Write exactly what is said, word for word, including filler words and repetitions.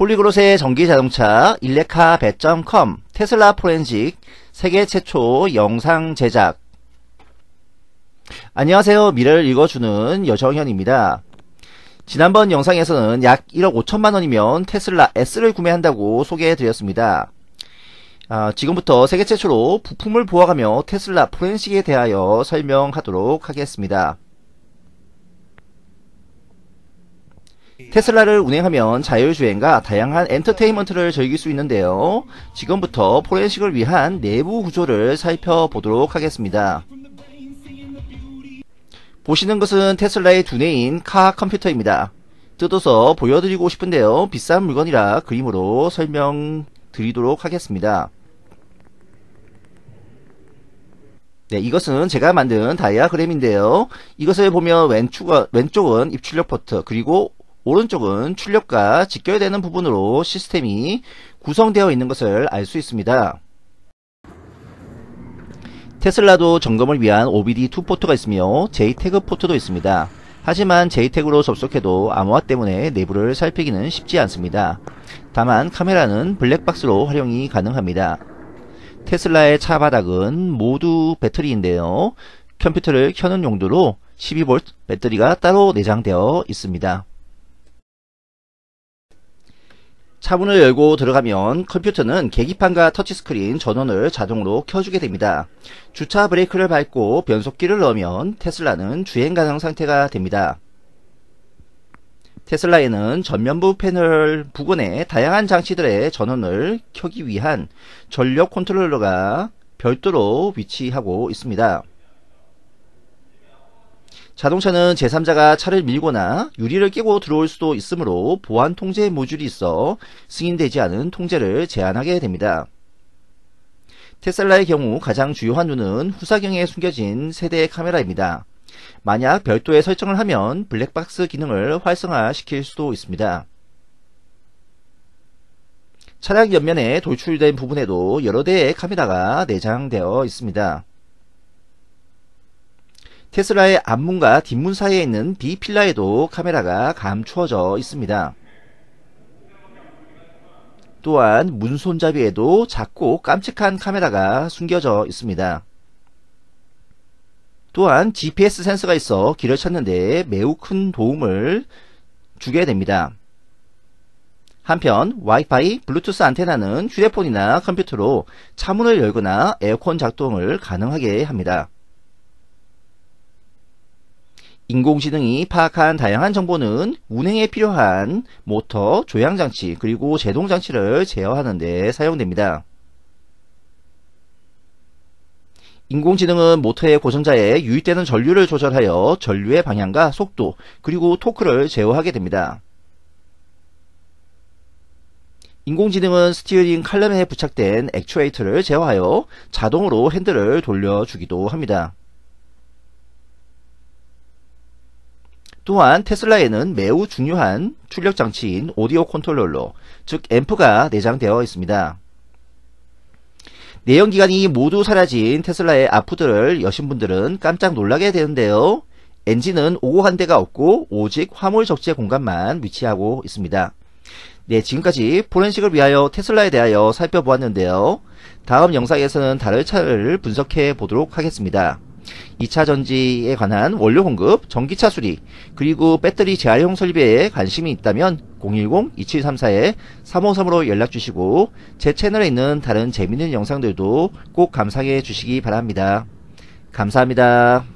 폴리그롯의 전기자동차 일렉카벳 닷컴 테슬라 포렌식 세계 최초 영상 제작. 안녕하세요. 미래를 읽어주는 여정현입니다. 지난번 영상에서는 약 일억 오천만원이면 테슬라 S를 구매한다고 소개해드렸습니다. 아, 지금부터 세계 최초로 부품을 보아가며 테슬라 포렌식에 대하여 설명하도록 하겠습니다. 테슬라를 운행하면 자율주행과 다양한 엔터테인먼트를 즐길 수 있는데요. 지금부터 포렌식을 위한 내부 구조를 살펴보도록 하겠습니다. 보시는 것은 테슬라의 두뇌인 카 컴퓨터입니다. 뜯어서 보여드리고 싶은데요. 비싼 물건이라 그림으로 설명드리도록 하겠습니다. 네, 이것은 제가 만든 다이아그램인데요. 이것을 보면 왼쪽은, 왼쪽은 입출력 포트, 그리고 오른쪽은 출력과 직결되는 부분으로 시스템이 구성되어 있는 것을 알 수 있습니다. 테슬라도 점검을 위한 오비디 투 포트가 있으며 제이태그 포트도 있습니다. 하지만 제이태그로 접속해도 암호화 때문에 내부를 살피기는 쉽지 않습니다. 다만 카메라는 블랙박스로 활용이 가능합니다. 테슬라의 차바닥은 모두 배터리인데요. 컴퓨터를 켜는 용도로 십이 볼트 배터리가 따로 내장되어 있습니다. 차문을 열고 들어가면 컴퓨터는 계기판과 터치스크린 전원을 자동으로 켜주게 됩니다. 주차 브레이크를 밟고 변속기를 넣으면 테슬라는 주행 가능 상태가 됩니다. 테슬라에는 전면부 패널 부근에 다양한 장치들의 전원을 켜기 위한 전력 컨트롤러가 별도로 위치하고 있습니다. 자동차는 제삼자가 차를 밀거나 유리를 깨고 들어올 수도 있으므로 보안 통제 모듈이 있어 승인되지 않은 통제를 제한하게 됩니다. 테슬라의 경우 가장 주요한 눈은 후사경에 숨겨진 세대 카메라입니다. 만약 별도의 설정을 하면 블랙박스 기능을 활성화시킬 수도 있습니다. 차량 옆면에 돌출된 부분에도 여러 대의 카메라가 내장되어 있습니다. 테슬라의 앞문과 뒷문 사이에 있는 B필라에도 카메라가 감추어져 있습니다. 또한 문 손잡이에도 작고 깜찍한 카메라가 숨겨져 있습니다. 또한 지피에스 센서가 있어 길을 찾는 데 매우 큰 도움을 주게 됩니다. 한편 와이파이, 블루투스 안테나는 휴대폰이나 컴퓨터로 차문을 열거나 에어컨 작동을 가능하게 합니다. 인공지능이 파악한 다양한 정보는 운행에 필요한 모터, 조향장치, 그리고 제동장치를 제어하는 데 사용됩니다. 인공지능은 모터의 고정자에 유입되는 전류를 조절하여 전류의 방향과 속도, 그리고 토크를 제어하게 됩니다. 인공지능은 스티어링 칼럼에 부착된 액추에이터를 제어하여 자동으로 핸들을 돌려주기도 합니다. 또한 테슬라에는 매우 중요한 출력장치인 오디오 컨트롤러, 즉 앰프가 내장되어 있습니다. 내연기관이 모두 사라진 테슬라의 아프들을 여신 분들은 깜짝 놀라게 되는데요. 엔진은 오고간 데가 없고 오직 화물 적재 공간만 위치하고 있습니다. 네, 지금까지 포렌식을 위하여 테슬라에 대하여 살펴보았는데요. 다음 영상에서는 다른 차를 분석해 보도록 하겠습니다. 이차 전지에 관한 원료 공급, 전기차 수리, 그리고 배터리 재활용 설비에 관심이 있다면 공일공 이칠삼사 삼오삼으로 연락주시고 제 채널에 있는 다른 재미있는 영상들도 꼭 감상해 주시기 바랍니다. 감사합니다.